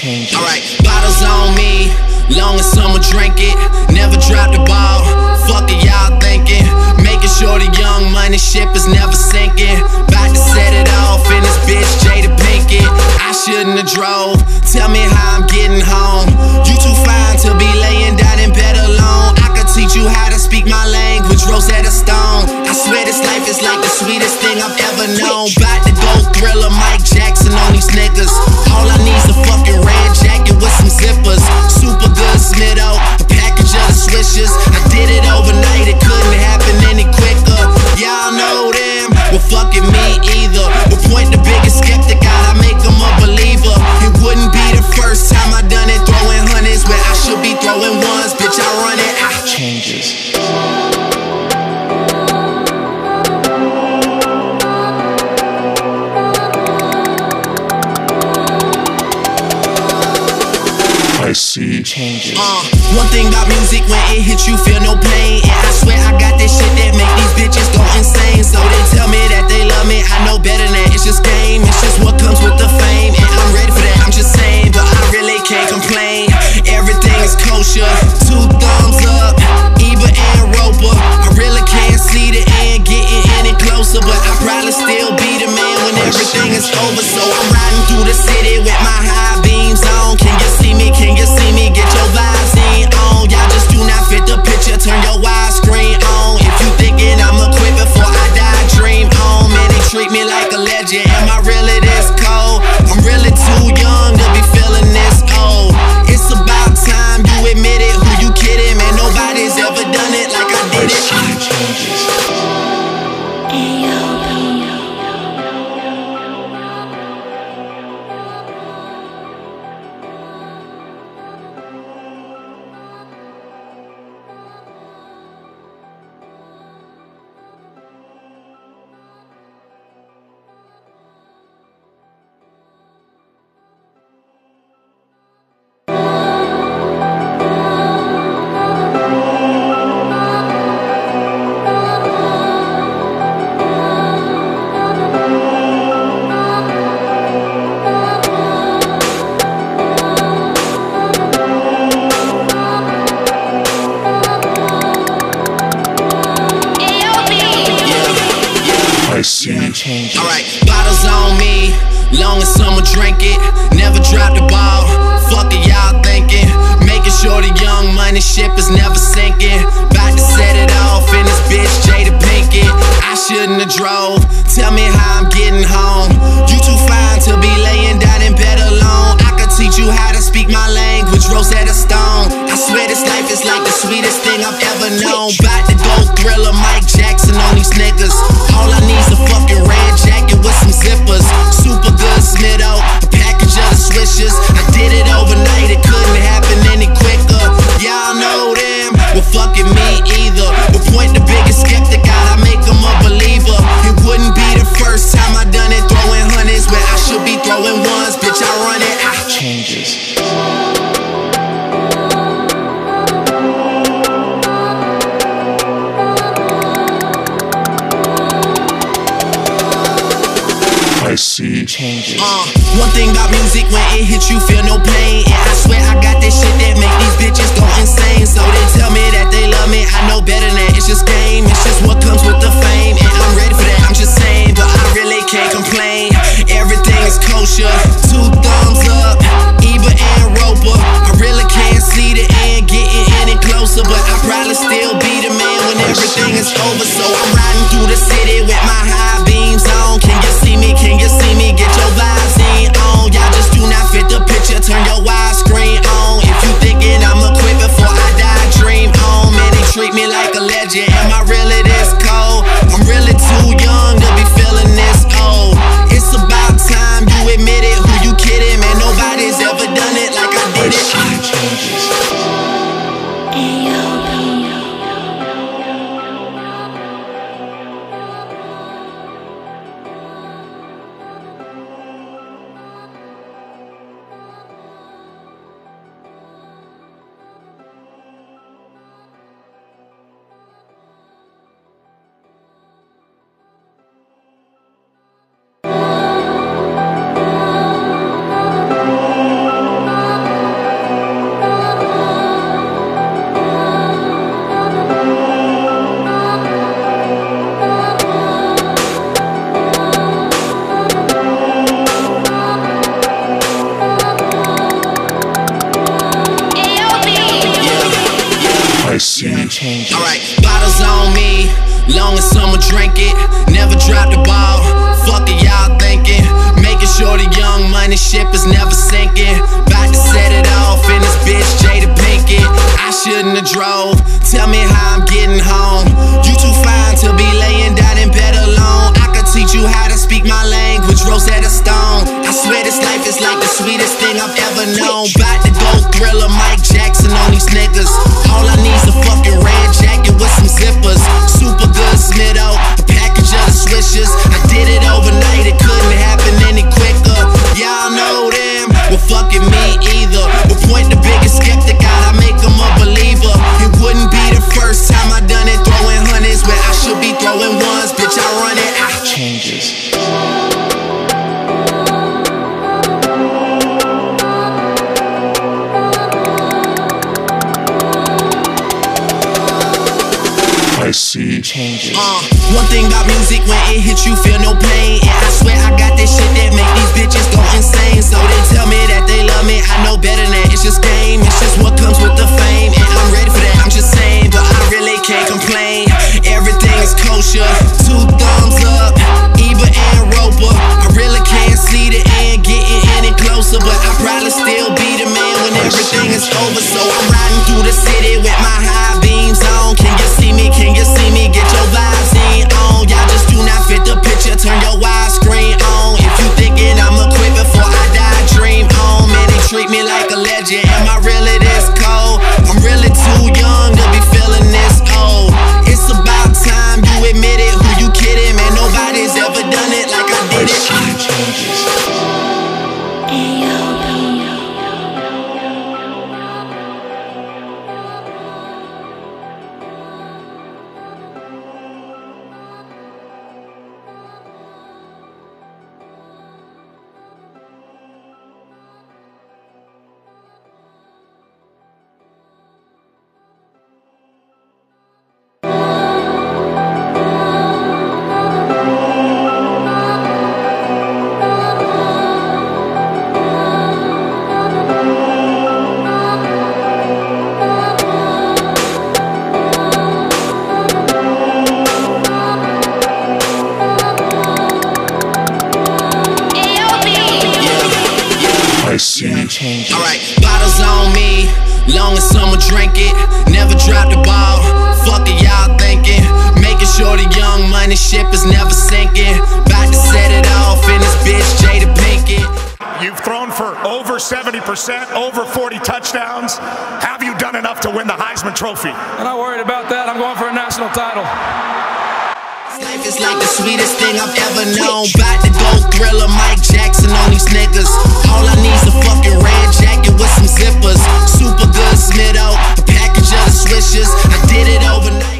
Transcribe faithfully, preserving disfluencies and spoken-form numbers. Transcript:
changes. Alright, bottles on me, long as someone drink it. Never drop the ball, fuck it, y'all thinking. Making sure the Young Money ship is never sinking. About to set it off in this bitch, Jada Pinkett. I shouldn't have drove, tell me how I'm getting home. You too fine to be laying down in bed alone. I could teach you how to speak my language, Rosetta Stone. I swear this life is like the sweetest thing I've ever known. About to go thriller, Mike Jackson on these niggas. All I need's a fucking red jacket with some zippers. Super good Smitto, a package of the swishers. I did it overnight, it couldn't happen any quicker. Y'all know them, well fuck it, me either. We'll point the biggest skeptic out, I make them a believer. It wouldn't be the first time I done it, throwing hundreds where I should be throwing ones. Bitch, I run it, I changes. I see changes. Uh, one thing about music, when it hits you, feel no pain. And I swear I got this shit that make these bitches go insane. So they tell me that they love me, I know better than that. It's just game, it's just what comes with the fame. And I'm ready for that, I'm just saying, but I really can't complain. Everything is kosher, two thumbs up, Eva and Roper. I really can't see the end getting any closer, but I probably still be the man when everything is over. So I'm riding through the city with my high beams on. Can you see me? Can you see me? Get your vibes in on. Y'all just do not fit the picture. Turn your widescreen on. If you thinking I'ma quit before I die, dream on. Man, they treat me like a legend. Am I really this cold? I'm really too young to be feeling this old. It's about time you admit it. Who you kidding, man? Nobody's ever done it like I did it. Alright, bottles on me, long as someone drink it. Never drop the ball, fuck it, y'all thinking. Making sure the Young Money ship is never sinking. About to set it off in this bitch, Jada Pinkett. I shouldn't have drove, tell me how I'm getting home. You too fine to be laying down in bed alone. I could teach you how to speak my language, Rosetta Stone. I swear this life is like the sweetest thing I've ever known. About to go thriller, Mike Jackson on these niggas. All I need's a fucking red jacket with some zippers. Super good Smitto, a package of the swishers. I did it overnight, it couldn't happen any quicker. Y'all know them, well fuck it, me either. We'll point the biggest skeptic out, I make them a believer. It wouldn't be the first time I done it, throwing hundreds where I should be throwing ones. Bitch, I run it, I changes. I see changes. Uh, one thing about music, when it hits you, feel no pain. And I swear I got this shit that make these bitches go insane. So they tell me that they love me, I know better than that. It's just game, it's just what comes with the fame. And I'm ready for that, I'm just saying, but I really can't complain. Everything is kosher, two thumbs up, Eva and Roper. I really can't see the end getting any closer, but I probably still be the man when everything is over. So I'm riding through the city with my high beams on. Can you see me? Can you see me? Get your vibes in on. Y'all just do not fit the picture. Turn your widescreen on. If you thinking I'ma quit before I die, dream on. Man, they treat me like a legend. Am I really this cold? I'm really too young to be feeling this old. It's about time you admit it. Who you kidding, man? Nobody's ever done it like I did it. I changes. one's on me, long as someone drink it. Never drop the ball, fuck it, y'all thinking. Making sure the Young Money ship is never sinking. About to set it off in this bitch, Jada Pinkett. I shouldn't have drove, tell me how I'm getting home. You too fine to be laying down in bed alone. I could teach you how to speak my language, Rosetta Stone. I swear this life is like the sweetest thing I've ever known. About to go thriller, Mike Jackson on these niggas. All I need's a fucking red jacket with some zippers. Super good snitto, a package of the swishers. I did it overnight, it couldn't happen any quicker. Y'all know them, well fucking me either. But point the biggest skeptic out, I make them a believer. It wouldn't be the first time I done it, throwing hundreds where I should be throwing ones. Bitch, I run it, I changes. I see changes. Uh, one thing about music, when it hits you, feel no pain. And I swear I got this shit that make these bitches go insane. So they tell me that they love me, I know better than that. It's just game, it's just what comes with the fame. And I'm ready for that, I'm just saying, but I really can't complain. Everything is kosher, two thumbs up, Eva and Roper. I really can't see the end getting any closer, but I probably still be the man when everything is over. So I'm riding through the city with my high beams on. Can you see me? Can you see me? Get your vibes in on. Y'all just do not fit the picture. Turn your widescreen on. If you thinking I'ma quit before I die, dream on. Man, they treat me like a legend. Am I really this cold? I'm really too young to be feeling this old. It's about time you admit it. Who you kidding? Man, nobody's ever done it like I did it. Alright, bottles on me, long as someone drink it. Never drop the ball, fuck it, y'all thinking. Making sure the Young Money ship is never sinking. About to set it off in this bitch, Jada Pinkett. You've thrown for over seventy percent, over forty touchdowns. Have you done enough to win the Heisman Trophy? I'm not worried about that, I'm going for a national title. Life is like the sweetest thing I've ever known. About to go thriller, Mike Jackson on these niggas. All I need's a fucking red jacket with some zippers. Super good snitto, a package of the swishers. I did it overnight.